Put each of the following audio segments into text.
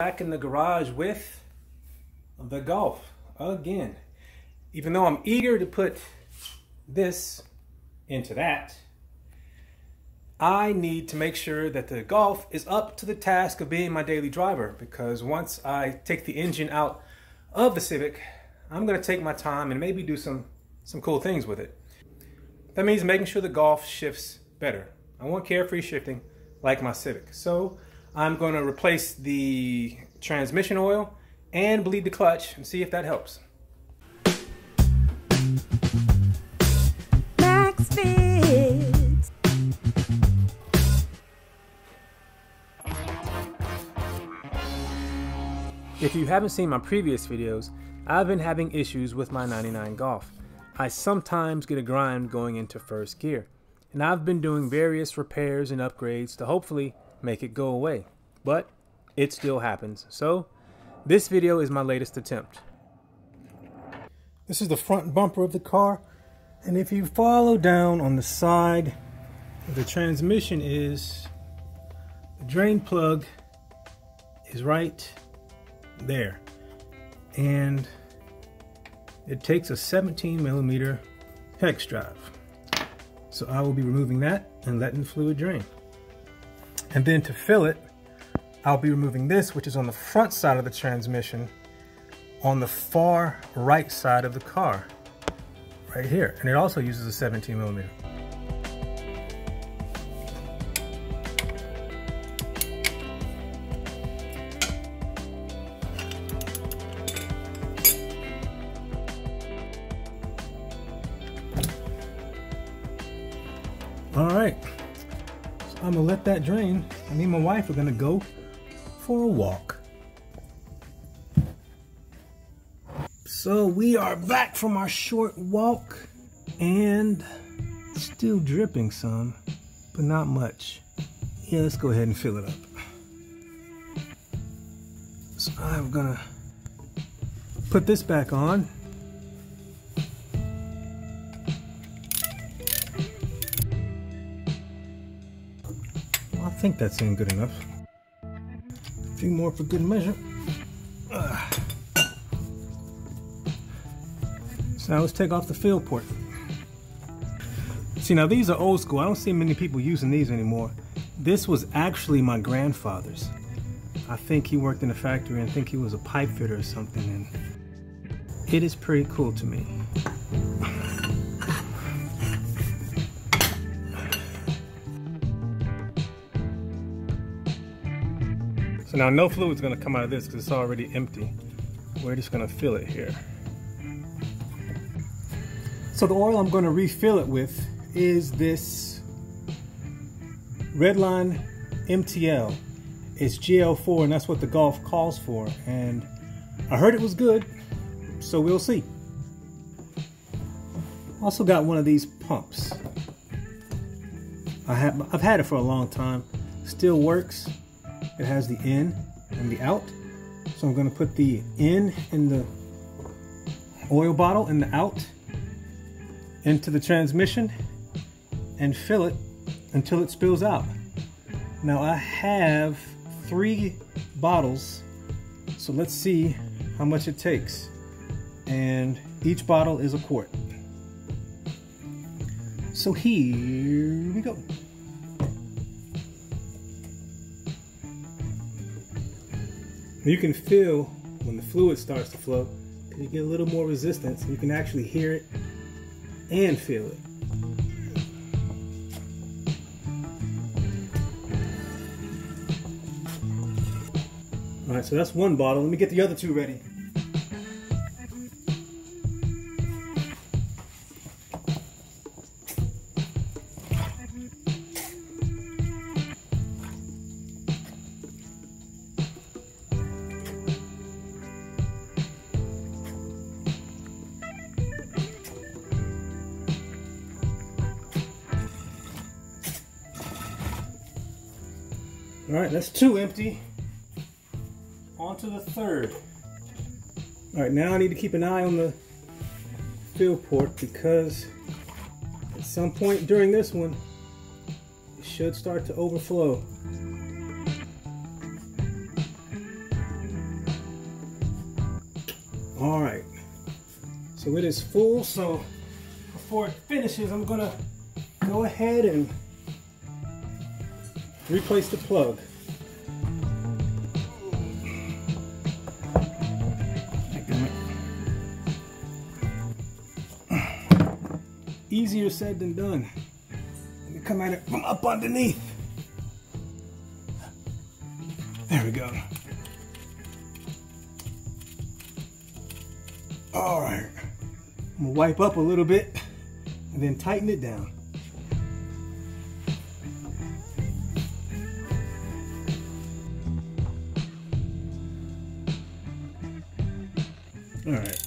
Back in the garage with the Golf again. Even though I'm eager to put this into that, I need to make sure that the Golf is up to the task of being my daily driver, because once I take the engine out of the Civic, I'm going to take my time and maybe do some cool things with it. That means making sure the Golf shifts better. I want carefree shifting like my Civic. So I'm going to replace the transmission oil and bleed the clutch and see if that helps. Max Fix. If you haven't seen my previous videos, I've been having issues with my 99 Golf. I sometimes get a grind going into first gear, and I've been doing various repairs and upgrades to hopefully make it go away, but it still happens. So this video is my latest attempt. This is the front bumper of the car, and if you follow down on the side, the transmission is, the drain plug is right there, and it takes a 17 millimeter hex drive. So I will be removing that and letting the fluid drain. And then to fill it, I'll be removing this, which is on the front side of the transmission on the far right side of the car, right here. And it also uses a 17 millimeter. All right. I'm gonna let that drain. Me and my wife are gonna go for a walk. So we are back from our short walk, and still dripping some, but not much. Yeah, let's go ahead and fill it up. So I'm gonna put this back on. I think that's in good enough. A few more for good measure. So now let's take off the fill port. See, now these are old school. I don't see many people using these anymore. This was actually my grandfather's. I think he worked in a factory, and I think he was a pipe fitter or something, and it is pretty cool to me. Now, no fluid's gonna come out of this because it's already empty. We're just gonna fill it here. So the oil I'm gonna refill it with is this Redline MTL. It's GL4, and that's what the Golf calls for. And I heard it was good, so we'll see. Also got one of these pumps. I've had it for a long time, still works. It has the in and the out. So I'm gonna put the in the oil bottle and the out into the transmission and fill it until it spills out. Now I have 3 bottles, so let's see how much it takes. And each bottle is a quart. So here we go. You can feel when the fluid starts to flow, you get a little more resistance. You can actually hear it and feel it. All right, so that's one bottle. Let me get the other 2 ready. All right, that's 2 empty. On to the 3rd. All right, now I need to keep an eye on the fill port, because at some point during this one, it should start to overflow. All right, so it is full. So before it finishes, I'm gonna go ahead and replace the plug. Easier said than done. Let me come at it from up underneath. There we go. All right, I'm gonna wipe up a little bit and then tighten it down. All right,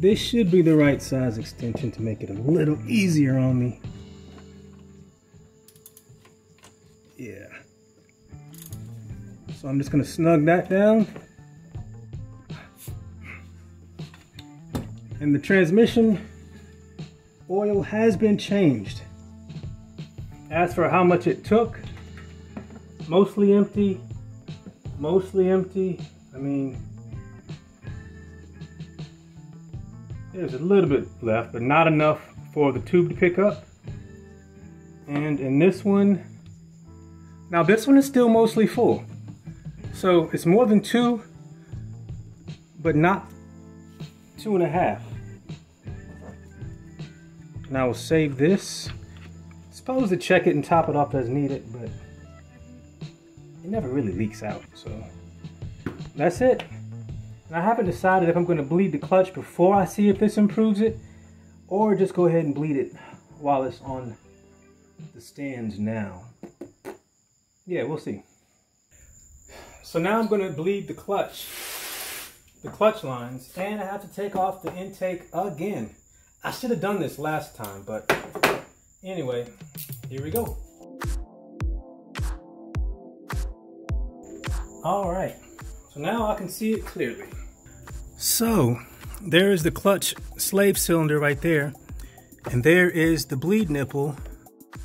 this should be the right size extension to make it a little easier on me. Yeah. So I'm just gonna snug that down. And the transmission oil has been changed. As for how much it took, mostly empty, mostly empty. I mean, there's a little bit left, but not enough for the tube to pick up. And in this one, now this one is still mostly full. So it's more than two, but not 2.5. And I will save this. Supposed to check it and top it off as needed, but it never really leaks out. So that's it. And I haven't decided if I'm going to bleed the clutch before I see if this improves it, or just go ahead and bleed it while it's on the stands now. Yeah, we'll see. So now I'm going to bleed the clutch lines, and I have to take off the intake again. I should have done this last time, but anyway, here we go. All right. So now I can see it clearly. So there is the clutch slave cylinder right there, and there is the bleed nipple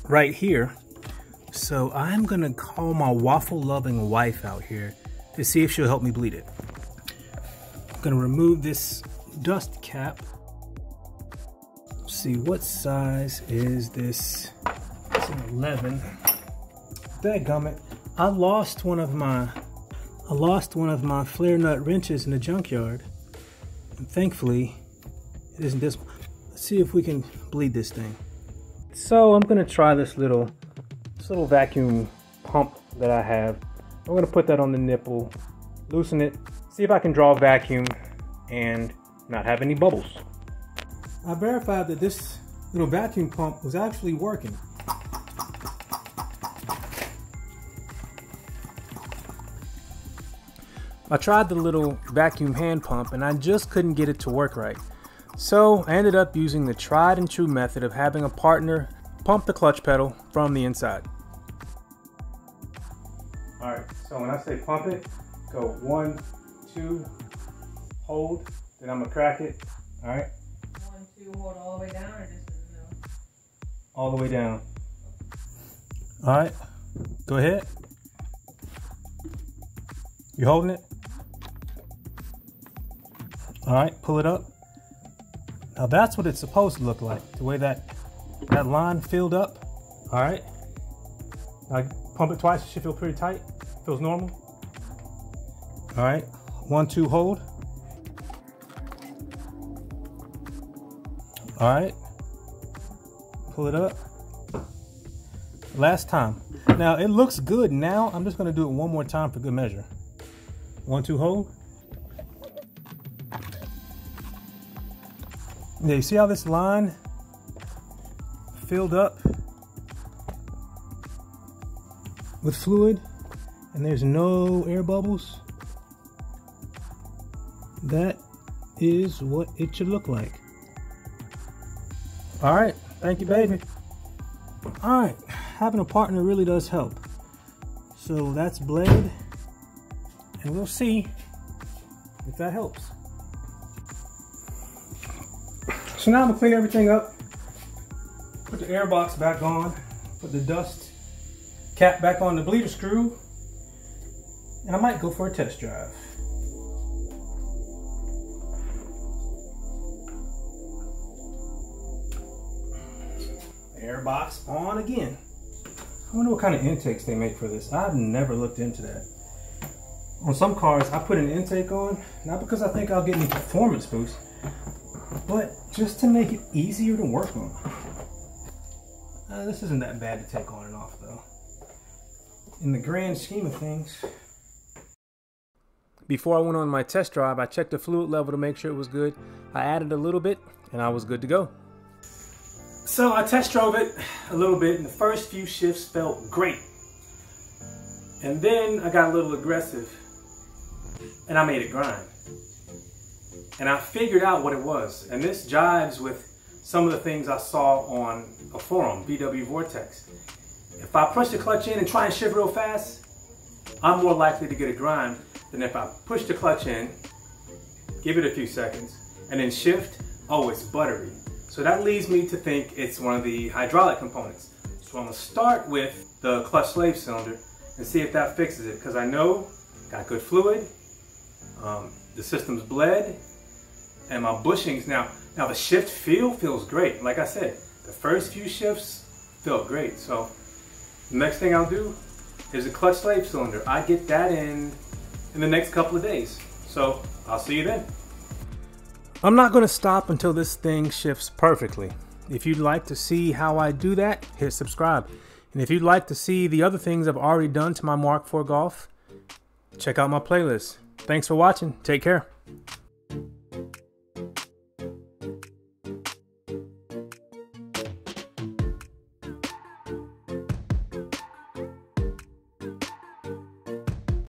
right here. So I'm gonna call my waffle loving wife out here to see if she'll help me bleed it. I'm gonna remove this dust cap. See, what size is this? It's an 11. Dadgummit, I lost one of my flare nut wrenches in the junkyard, and thankfully it isn't this one. Let's see if we can bleed this thing. So I'm gonna try this little vacuum pump that I have. I'm gonna put that on the nipple, loosen it, see if I can draw a vacuum and not have any bubbles. I verified that this little vacuum pump was actually working. I tried the little vacuum hand pump and I just couldn't get it to work right. So I ended up using the tried and true method of having a partner pump the clutch pedal from the inside. All right, so when I say pump it, go 1, 2, hold, then I'm gonna crack it, all right? 1, 2, hold all the way down or just in the middle? All the way down. All right, go ahead. You holding it? All right, pull it up. Now that's what it's supposed to look like, the way that line filled up. All right, now pump it twice, it should feel pretty tight, feels normal. All right, 1, 2, hold. All right, pull it up. Last time. Now it looks good now, I'm just gonna do it one more time for good measure. 1, 2, hold. Yeah, you see how this line filled up with fluid and there's no air bubbles? That is what it should look like. All right, thank you, baby. All right, having a partner really does help. So that's blade, and we'll see if that helps. So now I'm gonna clean everything up, put the air box back on, put the dust cap back on the bleeder screw, and I might go for a test drive. Airbox on again. I wonder what kind of intakes they make for this. I've never looked into that. On some cars, I put an intake on, not because I think I'll get any performance boost, but just to make it easier to work on. This isn't that bad to take on and off though. In the grand scheme of things. Before I went on my test drive, I checked the fluid level to make sure it was good. I added a little bit and I was good to go. So I test drove it a little bit and the first few shifts felt great. And then I got a little aggressive and I made it grind. And I figured out what it was. And this jives with some of the things I saw on a forum, VW Vortex. If I push the clutch in and try and shift real fast, I'm more likely to get a grind than if I push the clutch in, give it a few seconds, and then shift, oh, it's buttery. So that leads me to think it's one of the hydraulic components. So I'm gonna start with the clutch slave cylinder and see if that fixes it, because I know got good fluid, the system's bled, and my bushings now the shift feel feels great. Like I said, the first few shifts felt great. So the next thing I'll do is the clutch slave cylinder. I get that in the next couple of days. So I'll see you then. I'm not gonna stop until this thing shifts perfectly. If you'd like to see how I do that, hit subscribe. And if you'd like to see the other things I've already done to my Mark IV Golf, check out my playlist. Thanks for watching. Take care.